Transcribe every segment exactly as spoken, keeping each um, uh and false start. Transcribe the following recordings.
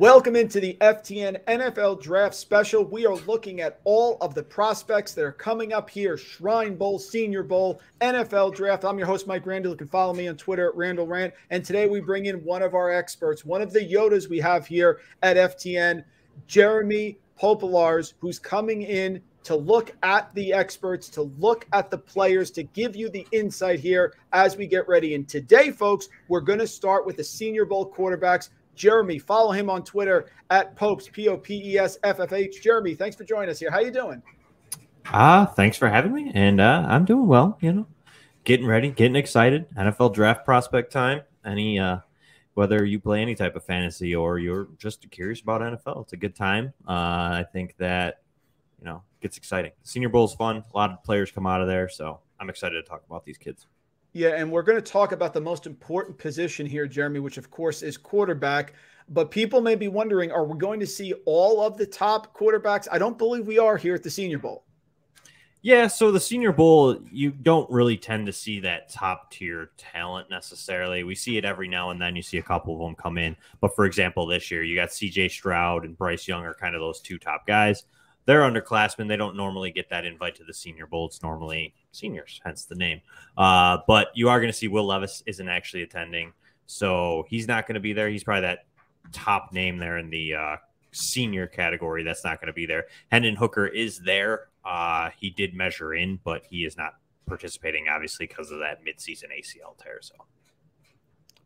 Welcome into the F T N N F L Draft Special. We are looking at all of the prospects that are coming up here. Shrine Bowl, Senior Bowl, N F L Draft. I'm your host, Mike Randall. You can follow me on Twitter at Randall Rant. And today we bring in one of our experts, one of the Yodas we have here at F T N, Jeremy Popielarz, who's coming in to look at the experts, to look at the players, to give you the insight here as we get ready. And today, folks, we're going to start with the Senior Bowl quarterbacks. Jeremy, follow him on Twitter at Popes, P O P E S F F H. Jeremy, thanks for joining us here. How you doing? Ah, uh, thanks for having me. And uh, I'm doing well, you know, getting ready, getting excited. N F L draft prospect time. Any, uh, whether you play any type of fantasy or you're just curious about N F L, it's a good time. Uh, I think that, you know, gets exciting. Senior Bowl's fun. A lot of players come out of there, so I'm excited to talk about these kids. Yeah, and we're going to talk about the most important position here, Jeremy, which, of course, is quarterback. But people may be wondering, are we going to see all of the top quarterbacks? I don't believe we are here at the Senior Bowl. Yeah, so the Senior Bowl, you don't really tend to see that top-tier talent necessarily. We see it every now and then. You see a couple of them come in. But, for example, this year, you got C J. Stroud and Bryce Young are kind of those two top guys. They're underclassmen. They don't normally get that invite to the Senior Bowl. It's normally seniors, hence the name. Uh, but you are going to see Will Levis isn't actually attending, so he's not going to be there. He's probably that top name there in the uh, senior category that's not going to be there. Hendon Hooker is there. Uh, he did measure in, but he is not participating, obviously, because of that midseason A C L tear. So.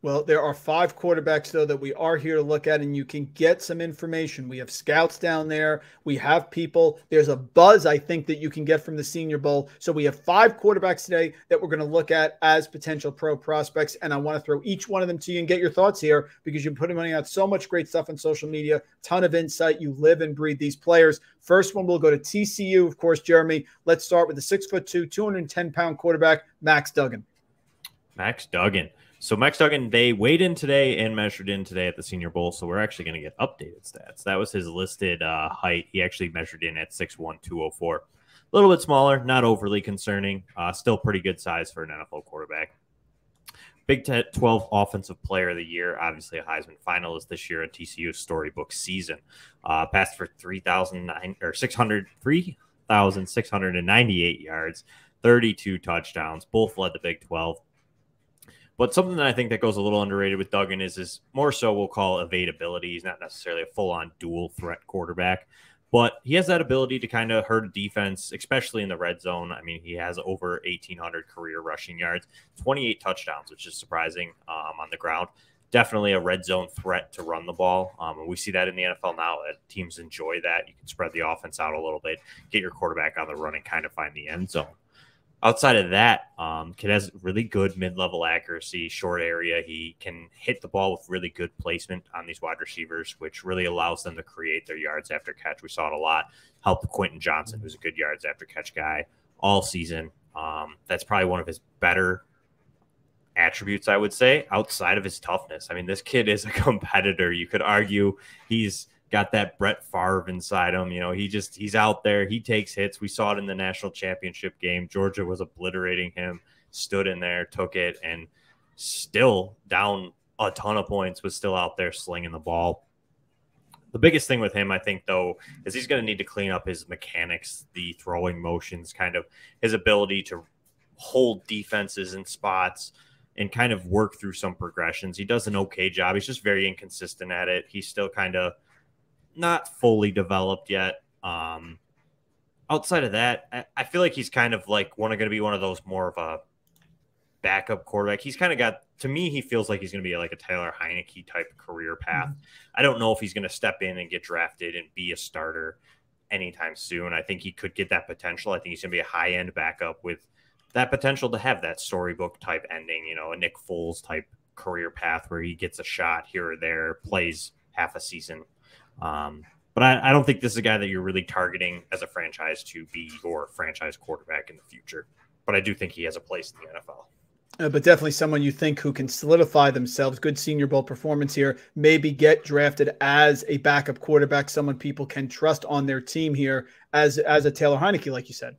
Well, there are five quarterbacks, though, that we are here to look at, and you can get some information. We have scouts down there. We have people. There's a buzz, I think, that you can get from the Senior Bowl. So we have five quarterbacks today that we're going to look at as potential pro prospects, and I want to throw each one of them to you and get your thoughts here because you're putting out so much great stuff on social media, ton of insight. You live and breathe these players. First one, we'll go to T C U, of course, Jeremy. Let's start with the six foot two, two hundred ten pound quarterback, Max Duggan. Max Duggan. So Max Duggan, they weighed in today and measured in today at the Senior Bowl, so we're actually going to get updated stats. That was his listed uh, height. He actually measured in at six one, two oh four. A little bit smaller, not overly concerning. Uh, still pretty good size for an N F L quarterback. Big twelve Offensive Player of the Year, obviously a Heisman finalist this year in T C U's storybook season. Uh, passed for three thousand six hundred ninety-eight yards, thirty-two touchdowns. Both led the Big twelve. But something that I think that goes a little underrated with Duggan is, is more so we'll call evadability. He's not necessarily a full-on dual-threat quarterback, but he has that ability to kind of hurt defense, especially in the red zone. I mean, he has over eighteen hundred career rushing yards, twenty-eight touchdowns, which is surprising um, on the ground. Definitely a red zone threat to run the ball. Um, and we see that in the N F L now. Teams enjoy that. You can spread the offense out a little bit, get your quarterback on the run, and kind of find the end zone. Outside of that, um, kid has really good mid-level accuracy, short area. He can hit the ball with really good placement on these wide receivers, which really allows them to create their yards after catch. We saw it a lot. Helped Quentin Johnson, who's a good yards after catch guy all season. Um, that's probably one of his better attributes, I would say, outside of his toughness. I mean, this kid is a competitor. You could argue he's got that Brett Favre inside him. You know, he just, he's out there. He takes hits. We saw it in the national championship game. Georgia was obliterating him, stood in there, took it, and still down a ton of points, was still out there slinging the ball. The biggest thing with him, I think, though, is he's going to need to clean up his mechanics, the throwing motions, kind of his ability to hold defenses in spots and kind of work through some progressions. He does an okay job. He's just very inconsistent at it. He's still kind of not fully developed yet. Um, outside of that, I, I feel like he's kind of like one going to be one of those more of a backup quarterback. He's kind of got, to me, he feels like he's going to be like a Taylor Heinicke type career path. Mm-hmm. I don't know if he's going to step in and get drafted and be a starter anytime soon. I think he could get that potential. I think he's going to be a high end backup with that potential to have that storybook type ending, you know, a Nick Foles type career path where he gets a shot here or there, plays half a season. Um, but I, I don't think this is a guy that you're really targeting as a franchise to be your franchise quarterback in the future. But I do think he has a place in the N F L. Uh, but definitely someone you think who can solidify themselves. Good Senior Bowl performance here. Maybe get drafted as a backup quarterback, someone people can trust on their team here as, as a Taylor Heinicke, like you said.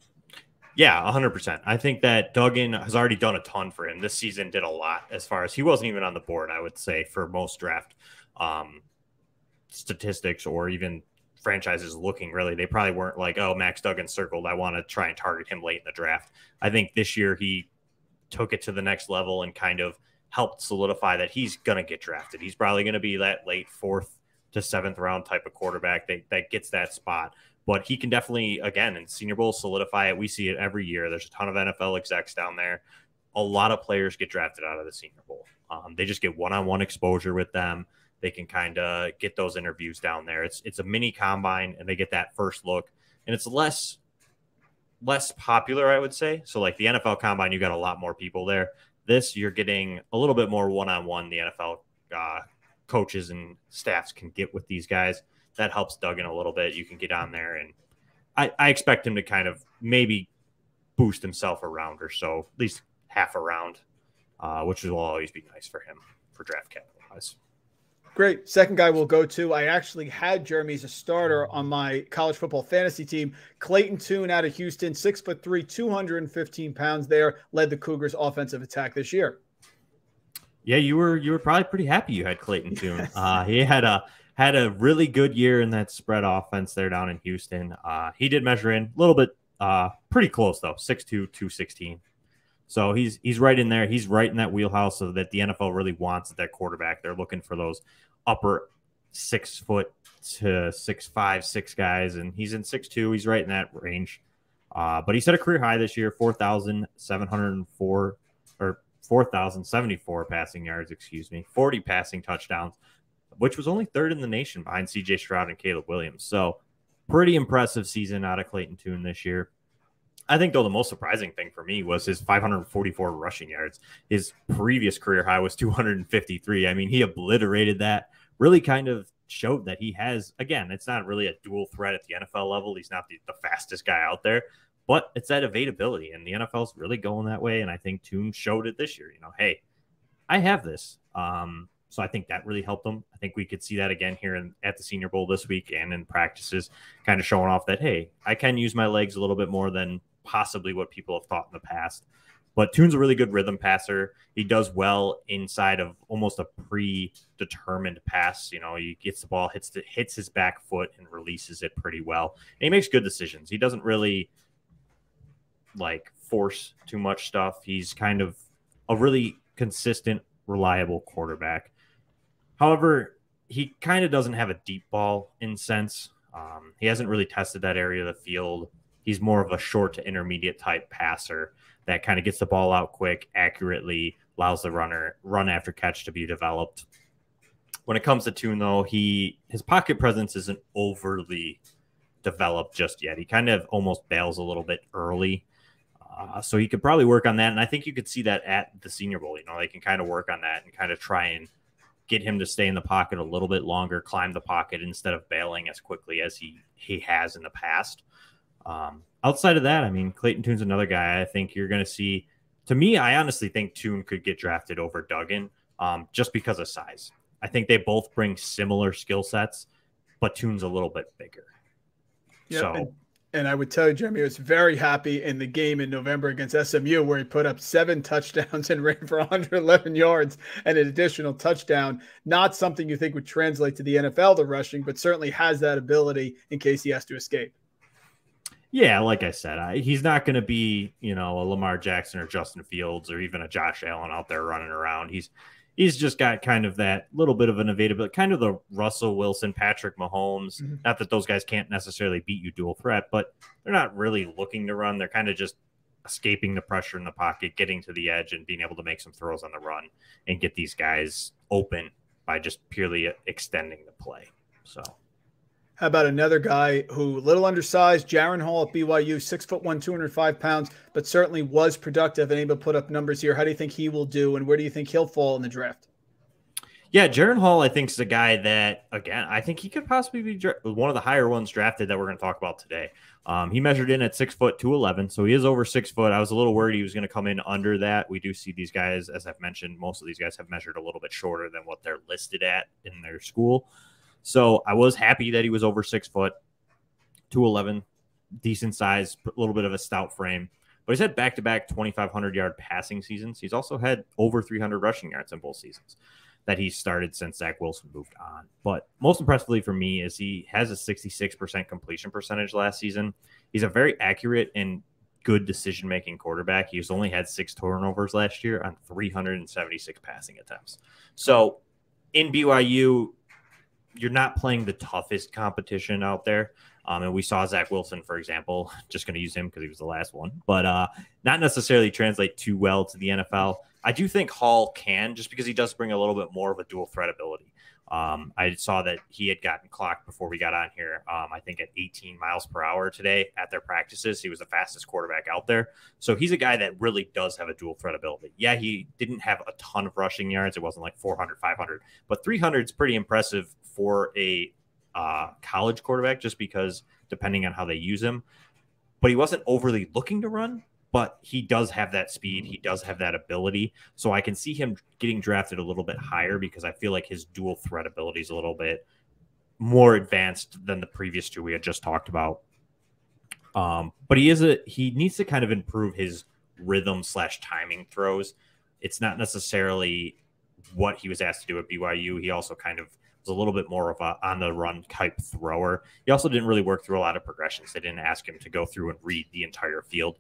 Yeah, one hundred percent. I think that Duggan has already done a ton for him. This season did a lot as far as he wasn't even on the board, I would say, for most draft um statistics or even franchises looking, really. They probably weren't like, oh, Max Duggan circled, I want to try and target him late in the draft. I think this year he took it to the next level and kind of helped solidify that he's going to get drafted. He's probably going to be that late fourth to seventh round type of quarterback that, that gets that spot. But he can definitely, again, in Senior Bowl, solidify it. We see it every year. There's a ton of N F L execs down there. A lot of players get drafted out of the Senior Bowl. Um, they just get one-on-one exposure with them. They can kind of get those interviews down there. It's it's a mini combine, and they get that first look. And it's less less popular, I would say. So, like, the N F L combine, you got a lot more people there. This, you're getting a little bit more one-on-one. The N F L uh, coaches and staffs can get with these guys. That helps Duggan a little bit. You can get on there, and I, I expect him to kind of maybe boost himself a round or so, at least half a round, uh, which will always be nice for him for draft capital-wise. Great. Second guy we'll go to, I actually had Jeremy as a starter on my college football fantasy team. Clayton Tune out of Houston, six foot three, two hundred fifteen pounds there, led the Cougars offensive attack this year. Yeah, you were you were probably pretty happy you had Clayton Tune. Yes. Uh, he had a had a really good year in that spread offense there down in Houston. Uh, he did measure in a little bit, uh, pretty close though, six two, two sixteen. So he's he's right in there. He's right in that wheelhouse of that the N F L really wants at that quarterback. They're looking for those upper six foot to six five six guys, and he's in six two. He's right in that range. Uh, but he set a career high this year, four thousand seven hundred four or four thousand seventy four passing yards. Excuse me, forty passing touchdowns, which was only third in the nation behind C J. Stroud and Caleb Williams. So pretty impressive season out of Clayton Tune this year. I think, though, the most surprising thing for me was his five hundred forty-four rushing yards. His previous career high was two hundred fifty-three. I mean, he obliterated that, really kind of showed that he has, again, it's not really a dual threat at the N F L level. He's not the, the fastest guy out there, but it's that evadability, and the N F L's really going that way, and I think Tune showed it this year. You know, hey, I have this. Um, so I think that really helped him. I think we could see that again here in, at the Senior Bowl this week and in practices, kind of showing off that, hey, I can use my legs a little bit more than possibly what people have thought in the past. But Tune's a really good rhythm passer. He does well inside of almost a predetermined pass. You know, he gets the ball, hits the, hits his back foot, and releases it pretty well. And he makes good decisions. He doesn't really like force too much stuff. He's kind of a really consistent, reliable quarterback. However, he kind of doesn't have a deep ball in sense. Um, he hasn't really tested that area of the field. He's more of a short to intermediate type passer that kind of gets the ball out quick, accurately, allows the runner run after catch to be developed. When it comes to Tune, though, he his pocket presence isn't overly developed just yet. He kind of almost bails a little bit early. Uh, so he could probably work on that. And I think you could see that at the Senior Bowl. You know, they can kind of work on that and kind of try and get him to stay in the pocket a little bit longer, climb the pocket instead of bailing as quickly as he, he has in the past. Um, outside of that, I mean, Clayton Tune's another guy I think you're going to see. To me, I honestly think Tune could get drafted over Duggan um, just because of size. I think they both bring similar skill sets, but Tune's a little bit bigger. Yep, so, and, and I would tell you, Jeremy, I was very happy in the game in November against S M U where he put up seven touchdowns and ran for one hundred eleven yards and an additional touchdown. Not something you think would translate to the N F L, the rushing, but certainly has that ability in case he has to escape. Yeah, like I said, I, he's not going to be, you know, a Lamar Jackson or Justin Fields or even a Josh Allen out there running around. He's he's just got kind of that little bit of an evadability, kind of the Russell Wilson, Patrick Mahomes. Mm-hmm. Not that those guys can't necessarily beat you dual threat, but they're not really looking to run. They're kind of just escaping the pressure in the pocket, getting to the edge, and being able to make some throws on the run and get these guys open by just purely extending the play. So. How about another guy who, little undersized, Jaren Hall at B Y U, six foot one, two hundred five pounds, but certainly was productive and able to put up numbers here. How do you think he will do, and where do you think he'll fall in the draft? Yeah, Jaren Hall, I think, is a guy that, again, I think he could possibly be one of the higher ones drafted that we're going to talk about today. Um, he measured in at six foot two eleven, so he is over six foot. I was a little worried he was going to come in under that. We do see these guys, as I've mentioned, most of these guys have measured a little bit shorter than what they're listed at in their school. So I was happy that he was over six foot, two eleven, decent size, a little bit of a stout frame. But he's had back-to-back twenty-five hundred yard passing seasons. He's also had over three hundred rushing yards in both seasons. that he's started since Zach Wilson moved on. But most impressively for me is he has a sixty-six percent completion percentage last season. He's a very accurate and good decision-making quarterback. He's only had six turnovers last year on three hundred seventy-six passing attempts. So in B Y U, you're not playing the toughest competition out there. Um, and we saw Zach Wilson, for example, just going to use him because he was the last one, but uh, not necessarily translate too well to the N F L. I do think Hall can, just because he does bring a little bit more of a dual threat ability. Um, I saw that he had gotten clocked before we got on here, um, I think at eighteen miles per hour today at their practices. He was the fastest quarterback out there. So he's a guy that really does have a dual threat ability. Yeah, he didn't have a ton of rushing yards. It wasn't like four hundred, five hundred, but three hundred is pretty impressive for a uh, college quarterback, just because depending on how they use him. But he wasn't overly looking to run. But he does have that speed. He does have that ability. So I can see him getting drafted a little bit higher, because I feel like his dual threat ability is a little bit more advanced than the previous two we had just talked about. Um, but he is a he needs to kind of improve his rhythm slash timing throws. It's not necessarily what he was asked to do at B Y U. He also kind of was a little bit more of a on the run type thrower. He also didn't really work through a lot of progressions. They didn't ask him to go through and read the entire field.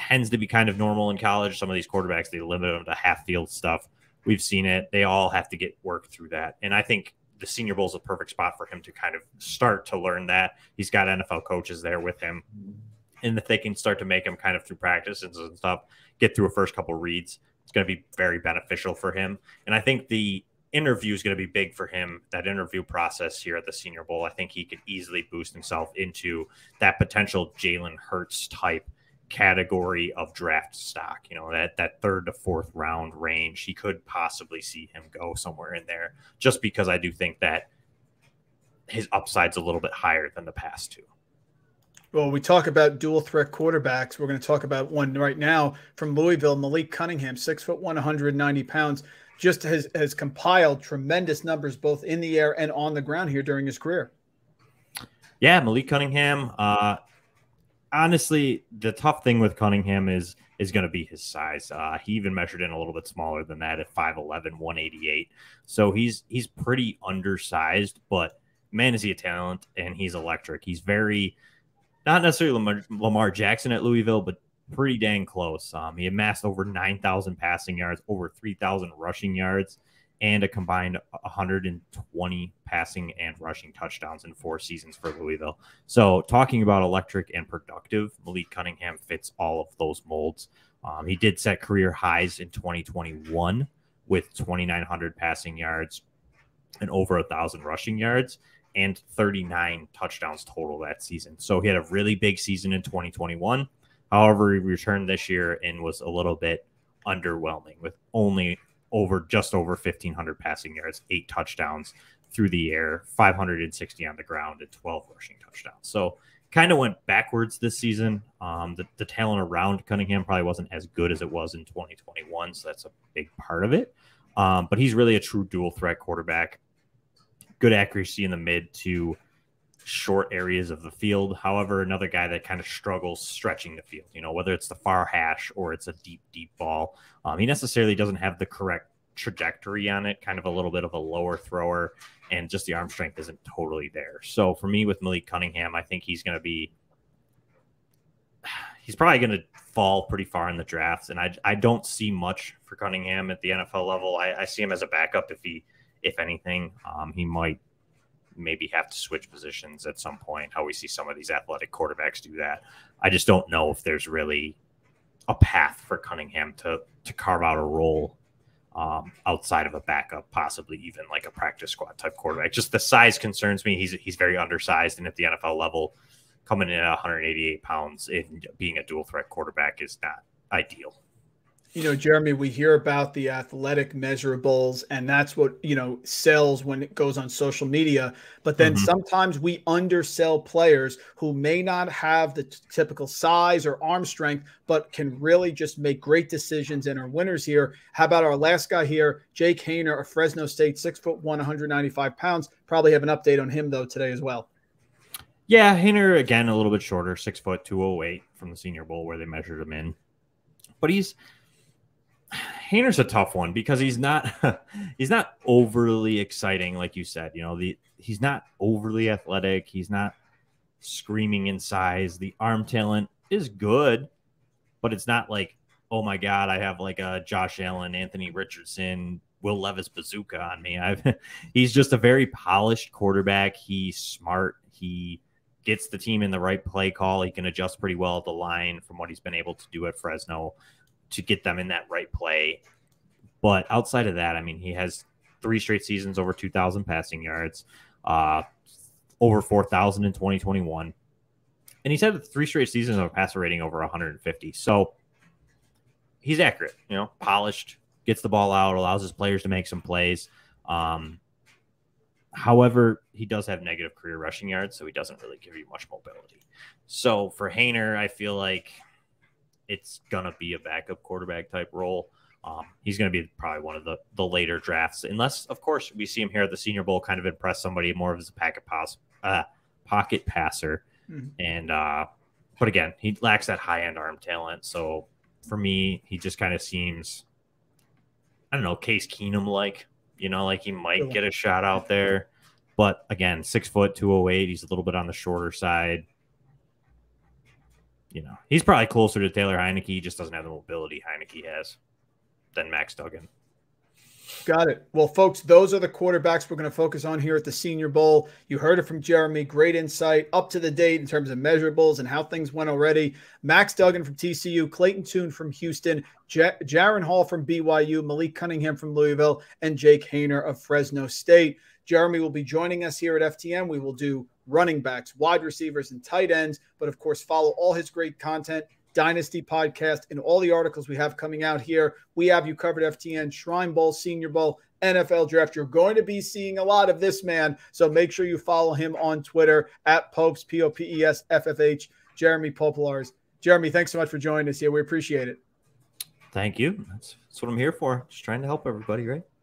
Tends to be kind of normal in college. Some of these quarterbacks, they limit them to half field stuff. We've seen it. They all have to get work through that. And I think the Senior Bowl is a perfect spot for him to kind of start to learn that. He's got N F L coaches there with him, and that they can start to make him kind of through practice and stuff, get through a first couple reads. It's going to be very beneficial for him. And I think the interview is going to be big for him, that interview process here at the Senior Bowl. I think he could easily boost himself into that potential Jalen Hurts type category of draft stock, you know, that that third to fourth round range. He could possibly see him go somewhere in there, just because I do think that his upside's a little bit higher than the past two. Well, we talk about dual threat quarterbacks. We're going to talk about one right now from Louisville, Malik Cunningham, six foot one, one hundred ninety pounds, just has, has compiled tremendous numbers both in the air and on the ground here during his career. Yeah, Malik Cunningham, uh, honestly, the tough thing with Cunningham is is going to be his size. Uh, he even measured in a little bit smaller than that at five eleven, one eighty-eight. So he's he's pretty undersized, but man, is he a talent, and he's electric. He's very, not necessarily Lamar, Lamar Jackson at Louisville, but pretty dang close. Um, he amassed over nine thousand passing yards, over three thousand rushing yards, and a combined one hundred twenty passing and rushing touchdowns in four seasons for Louisville. So talking about electric and productive, Malik Cunningham fits all of those molds. Um, he did set career highs in twenty twenty-one with twenty-nine hundred passing yards and over one thousand rushing yards and thirty-nine touchdowns total that season. So he had a really big season in twenty twenty-one. However, he returned this year and was a little bit underwhelming with only over just over fifteen hundred passing yards, eight touchdowns through the air, five hundred sixty on the ground, and twelve rushing touchdowns. So kind of went backwards this season. Um, the, the talent around Cunningham probably wasn't as good as it was in twenty twenty-one. So that's a big part of it. Um, but he's really a true dual threat quarterback. Good accuracy in the mid to short areas of the field. However, another guy that kind of struggles stretching the field, you know, whether it's the far hash or it's a deep, deep ball. Um, he necessarily doesn't have the correct trajectory on it, kind of a little bit of a lower thrower, and just the arm strength isn't totally there. So for me with Malik Cunningham, I think he's going to be, he's probably going to fall pretty far in the drafts. And I, I don't see much for Cunningham at the N F L level. I, I see him as a backup. If he, if anything, um, he might maybe have to switch positions at some point, how we see some of these athletic quarterbacks do that. I just don't know if there's really a path for Cunningham to to carve out a role um, outside of a backup, possibly even like a practice squad type quarterback. Just the size concerns me. He's he's very undersized, and at the N F L level, coming in at one hundred eighty-eight pounds and being a dual threat quarterback is not ideal. You know, Jeremy, we hear about the athletic measurables, and that's what, you know, sells when it goes on social media. But then mm-hmm. sometimes we undersell players who may not have the typical size or arm strength, but can really just make great decisions and are winners here. How about our last guy here, Jake Haener of Fresno State, six foot one, one hundred ninety-five pounds. Probably have an update on him, though, today as well. Yeah, Haener, again, a little bit shorter, six foot two oh eight from the Senior Bowl where they measured him in. But he's... Haener's a tough one because he's not he's not overly exciting, like you said. You know, the he's not overly athletic. He's not screaming in size. The arm talent is good, but it's not like, oh my God, I have like a Josh Allen, Anthony Richardson, Will Levis bazooka on me. I've, he's just a very polished quarterback. He's smart. He gets the team in the right play call. He can adjust pretty well at the line from what he's been able to do at Fresno to get them in that right play. But outside of that, I mean, he has three straight seasons over two thousand passing yards, uh, over four thousand in twenty twenty-one. And he's had three straight seasons of a passer rating over one hundred fifty. So he's accurate, you know, polished, gets the ball out, allows his players to make some plays. Um, however, he does have negative career rushing yards, so he doesn't really give you much mobility. So for Haener, I feel like it's going to be a backup quarterback type role. Um, he's going to be probably one of the, the later drafts, unless, of course, we see him here at the Senior Bowl kind of impress somebody more of as a packet pass, uh, pocket passer. Mm-hmm. And uh, but again, he lacks that high-end arm talent. So for me, he just kind of seems, I don't know, Case Keenum-like, you know, like he might get a shot out there. But again, six foot, two oh eight, he's a little bit on the shorter side. You know, he's probably closer to Taylor Heinicke. He just doesn't have the mobility Heinicke has than Max Duggan. Got it. Well, folks, those are the quarterbacks we're going to focus on here at the Senior Bowl. You heard it from Jeremy. Great insight up to the date in terms of measurables and how things went already. Max Duggan from T C U, Clayton Tune from Houston, J Jaren Hall from B Y U, Malik Cunningham from Louisville, and Jake Haener of Fresno State. Jeremy will be joining us here at F T N. We will do running backs, wide receivers, and tight ends. But, of course, follow all his great content, Dynasty Podcast, and all the articles we have coming out here. We have you covered: F T N, Shrine Bowl, Senior Bowl, N F L Draft. You're going to be seeing a lot of this man, so make sure you follow him on Twitter at Popes, P O P E S F F H, Jeremy Popielarz. Jeremy, thanks so much for joining us here. We appreciate it. Thank you. That's, that's what I'm here for. Just trying to help everybody, right?